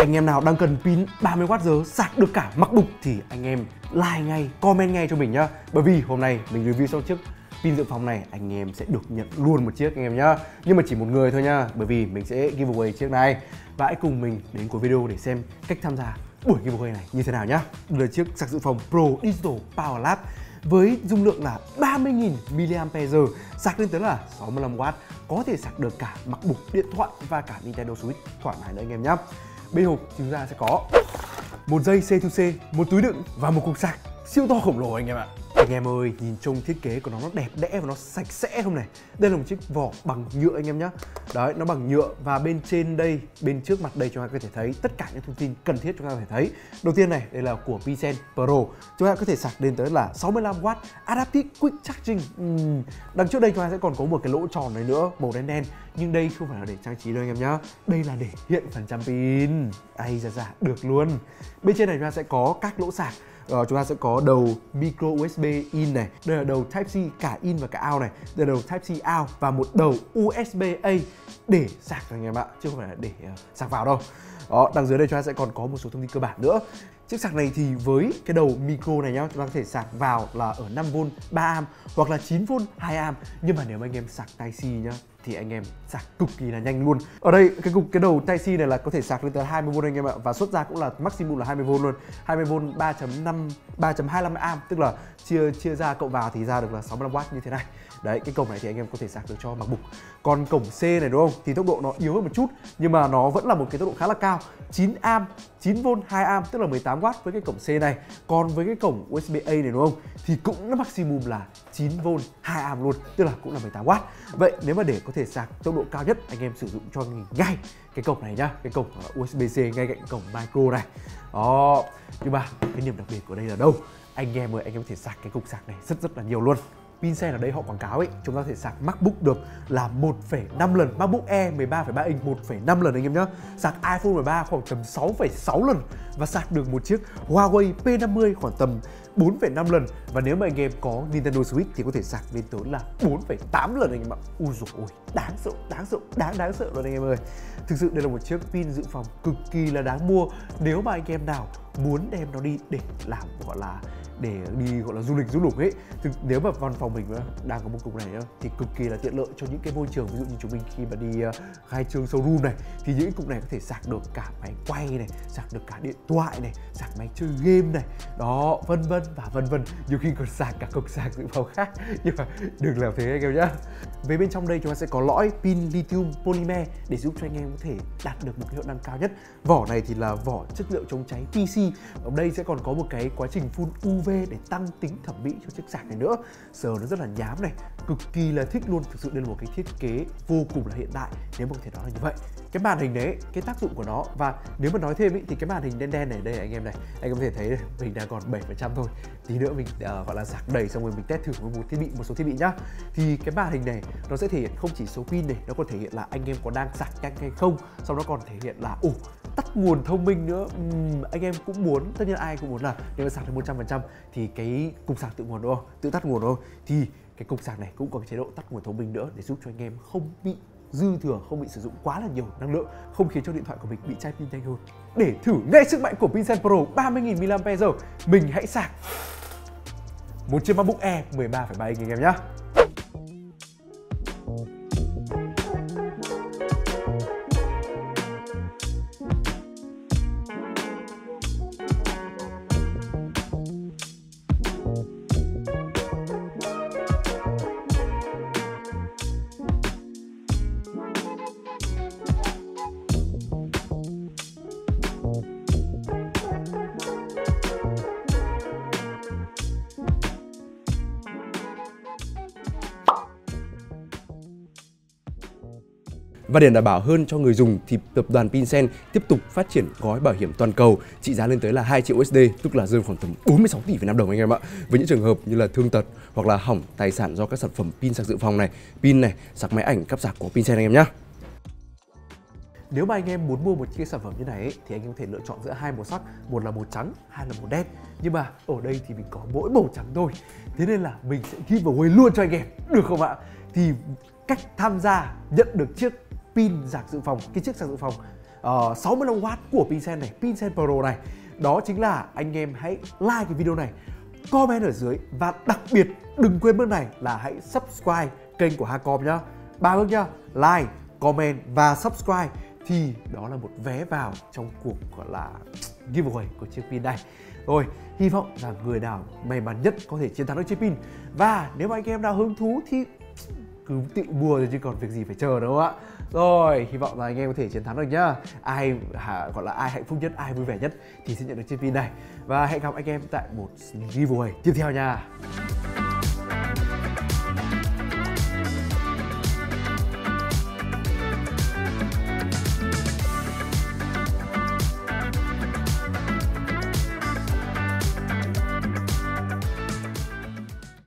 Anh em nào đang cần pin 30W giờ sạc được cả MacBook thì anh em like ngay, comment ngay cho mình nhá. Bởi vì hôm nay mình review xong chiếc pin dự phòng này, anh em sẽ được nhận luôn một chiếc anh em nhá. Nhưng mà chỉ một người thôi nhá, bởi vì mình sẽ giveaway chiếc này. Và hãy cùng mình đến cuối video để xem cách tham gia buổi giveaway này như thế nào nhá. Đây là chiếc sạc dự phòng Pro Digital PowerLap với dung lượng là 30.000 mAh, sạc lên tới là 65W, có thể sạc được cả MacBook, điện thoại và cả Nintendo Switch thoải mái nữa anh em nhá. Bên hộp chúng ta sẽ có một dây C2C, một túi đựng và một cục sạc siêu to khổng lồ anh em ạ. Anh em ơi, nhìn trông thiết kế của nó đẹp đẽ và nó sạch sẽ không này. Đây là một chiếc vỏ bằng nhựa anh em nhé. Đấy, nó bằng nhựa và bên trên đây, bên trước mặt đây chúng ta có thể thấy tất cả những thông tin cần thiết chúng ta có thể thấy. Đầu tiên này, đây là của PISEN Pro. Chúng ta có thể sạc lên tới là 65W, Adaptive Quick Charging. Đằng trước đây chúng ta sẽ còn có một cái lỗ tròn này nữa, màu đen đen. Nhưng đây không phải là để trang trí đâu anh em nhé. Đây là để hiện phần trăm pin. Ai dạ, được luôn. Bên trên này chúng ta sẽ có các lỗ sạc. Chúng ta sẽ có đầu micro USB in này, đây là đầu Type-C cả in và cả out này, đây là đầu Type-C out và một đầu USB-A để sạc anh em ạ, chứ không phải là để sạc vào đâu. Đó, đằng dưới đây chúng ta sẽ còn có một số thông tin cơ bản nữa. Chiếc sạc này thì với cái đầu micro này nhá, chúng ta có thể sạc vào là ở 5V 3A hoặc là 9V 2A. Nhưng mà nếu mà anh em sạc Type-C nhá thì anh em sạc cực kỳ là nhanh luôn. Ở đây cái đầu Type-C này là có thể sạc lên tới 20V anh em ạ, và xuất ra cũng là maximum là 20V luôn. 20V 3.25A, tức là chia ra cộng vào thì ra được là 65W như thế này. Đấy, cái cổng này thì anh em có thể sạc được cho MacBook. Còn cổng C này đúng không? Thì tốc độ nó yếu hơn một chút nhưng mà nó vẫn là một cái tốc độ khá là cao, 9A, 9V 2A tức là 18W với cái cổng C này. Còn với cái cổng USB-A này đúng không? Thì cũng nó maximum là 9V 2A luôn, tức là cũng là 18W. Vậy nếu mà để có thể sạc tốc độ cao nhất, anh em sử dụng cho mình ngay cái cổng này nhá, cái cổng USB-C ngay cạnh cổng micro này. Đó. Nhưng mà cái niềm đặc biệt của đây là đâu? Anh em ơi, anh em có thể sạc cái cục sạc này rất là nhiều luôn. PISEN ở đây họ quảng cáo ấy, chúng ta có thể sạc MacBook được là 1,5 lần, MacBook Air 13,3 inch 1,5 lần anh em nhé. Sạc iPhone 13 khoảng tầm 6,6 lần và sạc được một chiếc Huawei P50 khoảng tầm 4,5 lần, và nếu mà anh em có Nintendo Switch thì có thể sạc lên tới là 4,8 lần anh em ạ. Ui dồi ôi, đáng sợ luôn anh em ơi. Thực sự đây là một chiếc pin dự phòng cực kỳ là đáng mua nếu mà anh em nào muốn đem nó đi để làm gọi là du lịch du lục ấy. Thực nếu mà văn phòng mình đang có một cục này nữa, thì cực kỳ là tiện lợi cho những cái môi trường ví dụ như chúng mình khi mà đi khai trương showroom này, thì những cục này có thể sạc được cả máy quay này, sạc được cả điện thoại này, sạc máy chơi game này, đó vân vân và vân vân, nhiều khi còn sạc cả cục sạc dự phòng khác, nhưng mà đừng làm thế anh em nhá. Về bên trong đây chúng ta sẽ có lõi pin lithium polymer để giúp cho anh em có thể đạt được một hiệu năng cao nhất. Vỏ này thì là vỏ chất liệu chống cháy PC. Ở đây sẽ còn có một cái quá trình phun UV để tăng tính thẩm mỹ cho chiếc sạc này nữa. Sờ nó rất là nhám này, cực kỳ là thích luôn. Thực sự đây là một cái thiết kế vô cùng là hiện đại, nếu mà có thể nói là như vậy. Cái màn hình đấy, cái tác dụng của nó, và nếu mà nói thêm ý, thì cái màn hình đen đen này đây anh em này, anh có thể thấy mình đang còn 7% thôi. Tí nữa mình gọi là sạc đầy xong rồi mình test thử với một số thiết bị nhá. Thì cái màn hình này nó sẽ thể hiện không chỉ số pin này, nó còn thể hiện là anh em có đang sạc nhanh hay không, sau đó còn thể hiện là tắt nguồn thông minh nữa. Anh em cũng muốn, tất nhiên ai cũng muốn là nếu mà sạc được 100% thì cái cục sạc tự nguồn đúng không, tự tắt nguồn đúng không, thì cái cục sạc này cũng có cái chế độ tắt nguồn thông minh nữa để giúp cho anh em không bị dư thừa, không bị sử dụng quá là nhiều năng lượng, không khiến cho điện thoại của mình bị chai pin nhanh hơn. Để thử ngay sức mạnh của PISEN Pro 30.000 mAh, mình hãy sạc một chiếc MacBook Air 13,3 inch anh em nhé. Và để đảm bảo hơn cho người dùng thì tập đoàn PISEN tiếp tục phát triển gói bảo hiểm toàn cầu trị giá lên tới là 2 triệu USD, tức là rơi khoảng tầm 46 tỷ Việt Nam đồng anh em ạ. Với những trường hợp như là thương tật hoặc là hỏng tài sản do các sản phẩm pin sạc dự phòng này, pin này, sạc máy ảnh, cáp sạc của PISEN anh em nhé. Nếu mà anh em muốn mua một chiếc sản phẩm như này ấy, thì anh em có thể lựa chọn giữa hai màu sắc, một là màu trắng, hai là màu đen. Nhưng mà ở đây thì mình có mỗi màu trắng thôi, thế nên là mình sẽ giveaway luôn cho anh em, được không ạ? Thì cách tham gia nhận được chiếc pin sạc dự phòng, cái chiếc sạc dự phòng 65W của PISEN này, PISEN Pro này. Đó chính là anh em hãy like cái video này, comment ở dưới và đặc biệt đừng quên bước này là hãy subscribe kênh của Hanoicom nhá. 3 bước nhá, like, comment và subscribe thì đó là một vé vào trong cuộc gọi là giveaway của chiếc pin này. Rồi, hy vọng là người nào may mắn nhất có thể chiến thắng được chiếc pin. Và nếu mà anh em nào hứng thú thì cứ tự mua rồi chứ còn việc gì phải chờ đâu ạ. Rồi, hy vọng là anh em có thể chiến thắng được nhá. Ai hạnh phúc nhất, ai vui vẻ nhất thì sẽ nhận được chiếc pin này. Và hẹn gặp anh em tại một giveaway tiếp theo nha.